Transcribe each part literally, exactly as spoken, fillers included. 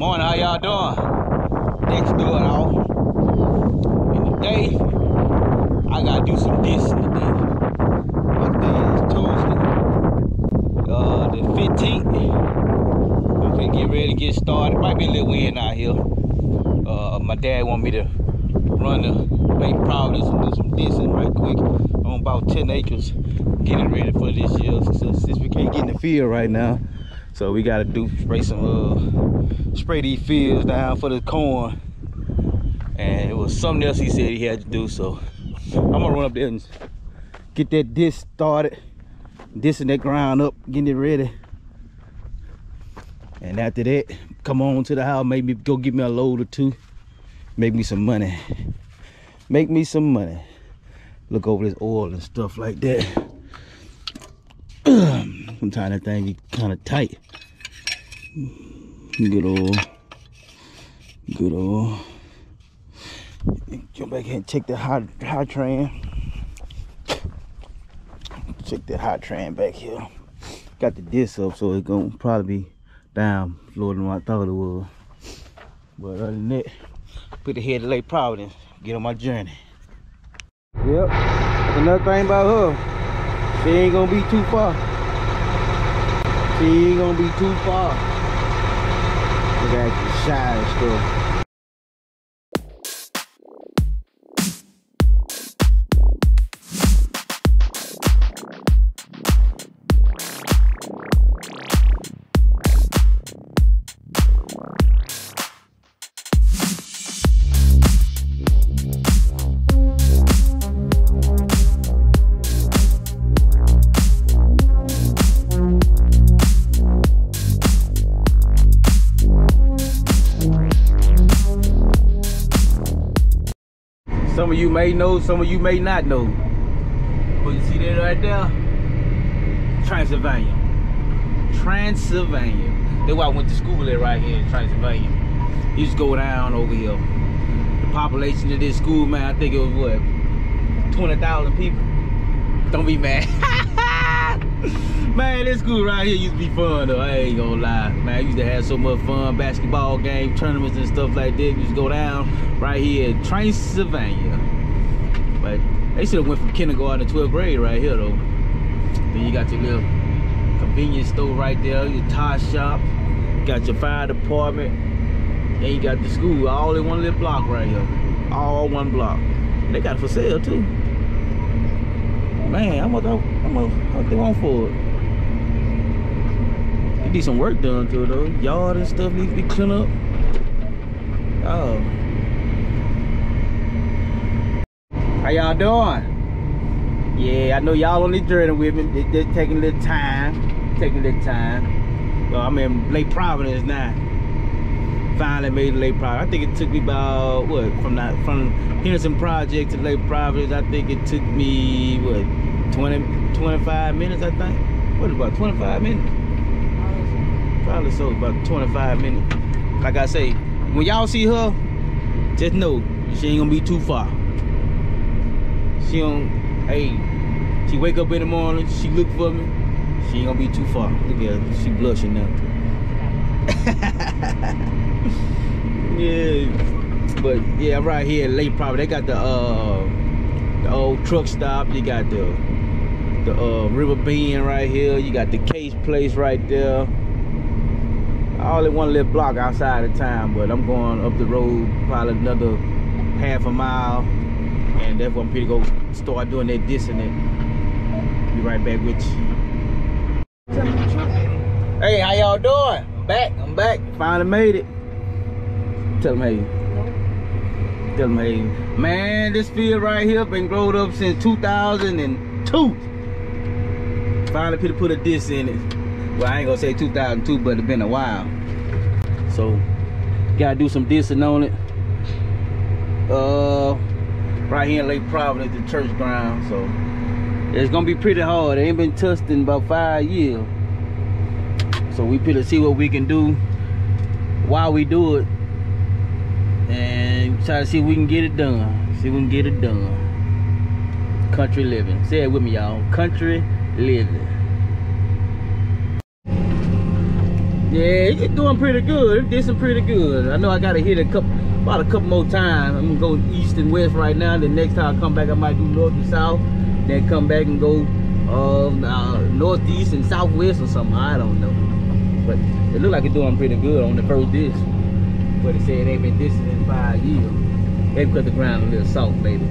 Morning, how y'all doing? Thanks for doing all. And today, I gotta do some dissing today. What day is Tuesday? Uh, the fifteenth. I'm gonna get ready to get started. Might be a little wind out here. Uh, my dad want me to run to Lake Providence and do some dissing right quick on about ten acres. Getting ready for this year. So, since we can't get in the field right now, so we gotta do spray some uh, spray these fields down for the corn. And it was something else he said he had to do, so I'm gonna run up there and get that dish started, dishing that ground up, getting it ready. And after that, come on to the house, maybe go get me a load or two, make me some money, make me some money. Look over this oil and stuff like that. Sometimes that thing get kind of tight. Good old, good old. Jump back here and check the hot, hot train. Check that hot train back here. Got the disc up, so it's gonna probably be down lower than what I thought it was. But other than that, put the head to Lake Providence, get on my journey. Yep, that's another thing about her. She ain't gonna be too far. She ain't gonna be too far. Look at the shy and stuff. Some of you may know, some of you may not know. But you see that right there? Transylvania. Transylvania. That's why I went to school at right here in Transylvania. You just go down over here. The population of this school, man, I think it was what? twenty thousand people. Don't be mad. Man, this school right here used to be fun though. I ain't gonna lie. Man, I used to have so much fun. Basketball game, tournaments and stuff like that. We used to go down right here in Transylvania. But they should have went from kindergarten to twelfth grade right here though. Then you got your little convenience store right there, your tire shop, you got your fire department, and you got the school all in one little block right here. All one block. And they got it for sale too. Man, I'm gonna I'm gonna they want for it. Need some work done to it though. Yard and stuff needs to be cleaned up. Oh. How y'all doing? Yeah, I know y'all on this journey with me. They're taking a little time. Taking a little time. Well, I'm in Lake Providence now. Finally made Lake Providence. I think it took me about, what, from that, from Henderson Project to Lake Providence, I think it took me, what, twenty, twenty-five minutes, I think? What, about twenty-five minutes? Probably so, about twenty-five minutes. Like I say, when y'all see her, just know she ain't gonna be too far. She don't, hey, she wake up in the morning, she look for me, she ain't gonna be too far. Look at her, she blushing now. Yeah, but yeah, I'm right here at Lake Providence. They got the uh, the old truck stop. You got the the uh, River Bend right here. You got the Case Place right there. All in one little block outside of town, but I'm going up the road probably another half a mile, and that's when I'm pretty go start doing that dissonant. Be right back with you. Hey, how y'all doing? I'm back, I'm back. Finally made it. Tell them hey. Tell them hey. Man, this field right here been grown up since two thousand two. Finally people put a diss in it. Well, I ain't gonna say two thousand two, but it's been a while. So, gotta do some dissing on it. Uh, right here in Lake Providence, the church ground. So, it's gonna be pretty hard. It ain't been touched in about five years. So, we pretty see what we can do while we do it. And try to see if we can get it done. See if we can get it done. Country living. Say it with me, y'all. Country living. Yeah, it's doing pretty good. It did some pretty good. I know I gotta hit a couple, about a couple more times. I'm gonna go east and west right now. Then next time I come back, I might do north and south. Then come back and go um, uh, northeast and southwest or something. I don't know. But it looked like it's doing pretty good on the first disc. But it said it ain't been distant in five years. They cut the ground a little soft, baby.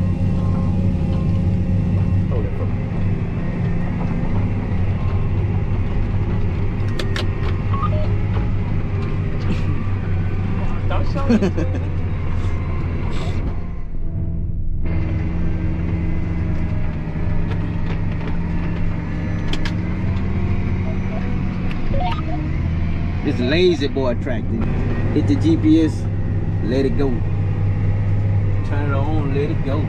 Hold it for me. This lazy boy track. Hit the G P S, let it go. Turn it on, let it go.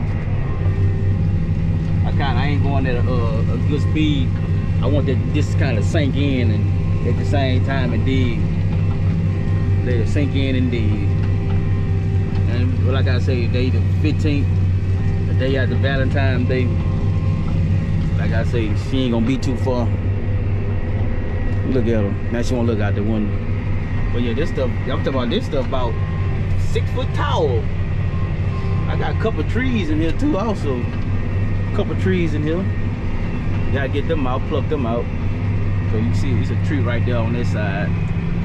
I kind of ain't going at a, a, a good speed. I want that this kind of sink in, and at the same time it did. Let it sink in and dig. And like I say, day the fifteenth, the day after Valentine's Day. Like I say, she ain't gonna be too far. Look at her. Now she won't look out the window. But yeah, this stuff, I'm talking about this stuff about six foot tall. I got a couple trees in here too also. A couple trees in here. Gotta get them out, pluck them out. So you see it's a tree right there on this side.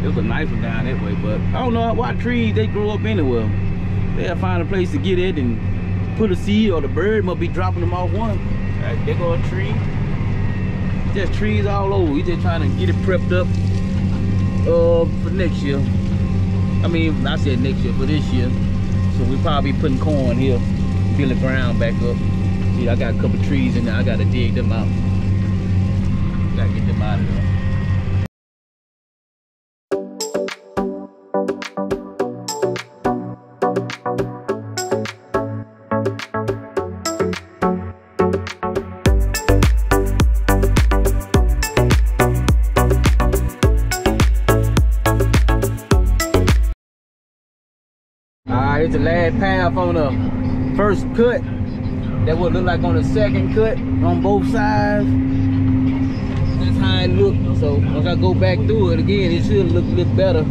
It was a nice one down that way, but I don't know why trees, they grow up anywhere. They'll find a place to get it and put a seed, or the bird must be dropping them off one. Right, there go a tree. Just trees all over. We just trying to get it prepped up uh, for next year. I mean, I said next year, for this year. So we probably putting corn here, fill the ground back up. See, I got a couple trees in there. I got to dig them out. Got to get them out of there. It's the last path on the first cut. That what it look like on the second cut on both sides. That's how it looked. So once I go back through it again, it should look a little better.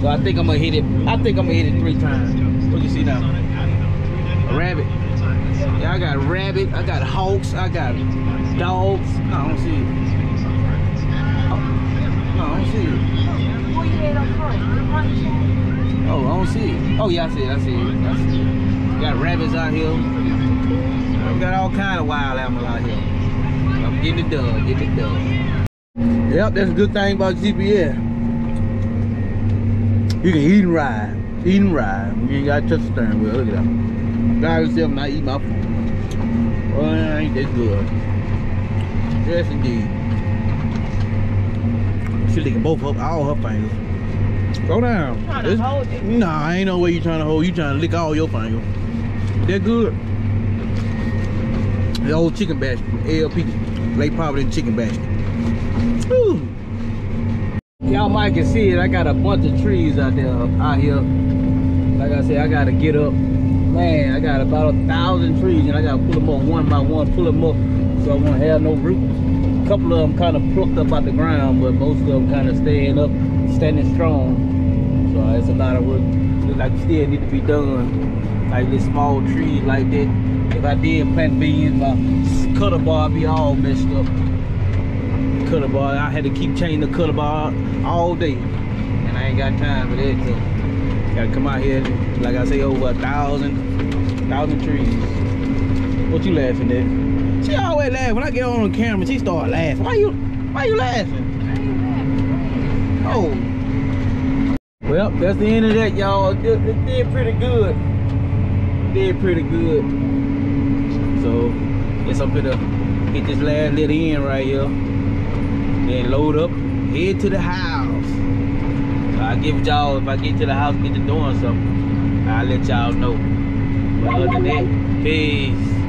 So I think I'm gonna hit it. I think I'm gonna hit it three times. What you see now? A rabbit. Yeah, I got rabbit. I got hawks. I got dogs. No, I don't see it. No, I don't see it. Oh, I don't see it. Oh yeah, I see it, I see it, I see it. Got rabbits out here. We got all kind of wild animals out here. I'm getting it done, getting it done. Yep, that's a good thing about G P S. You can eat and ride, eat and ride. You ain't got to touch the steering wheel, look at that. Drive yourself and I eat my food. Oh, ain't that good. Yes, indeed. She licking both of all her fingers. Go down. Nah, ain't no way you trying to hold. You trying to lick all your fingers. They're good. The old chicken basket, L P, Lake Providence chicken basket. Y'all might can see it. I got a bunch of trees out there, out here. Like I said, I gotta get up. Man, I got about a thousand trees, and I gotta pull them up one by one. Pull them up so I won't have no roots. A couple of them kind of plucked up out the ground, but most of them kind of staying up. Standing strong, so uh, it's a lot of work. Look like still need to be done. Like this small tree like that. If I did plant beans, my cutter bar be all messed up. Cutter bar, I had to keep changing the cutter bar all day, and I ain't got time for that. So gotta come out here, like I say, over a thousand, thousand trees. What you laughing at? She always laugh when I get on the camera. She start laughing. Why you, why you laughing? Oh. Well, that's the end of that, y'all. It, it did pretty good. It did pretty good. So, guess I'm gonna hit this last little end right here. Then load up, head to the house. I'll give y'all, if I get to the house, get to doing something, I'll let y'all know. But other than that, peace.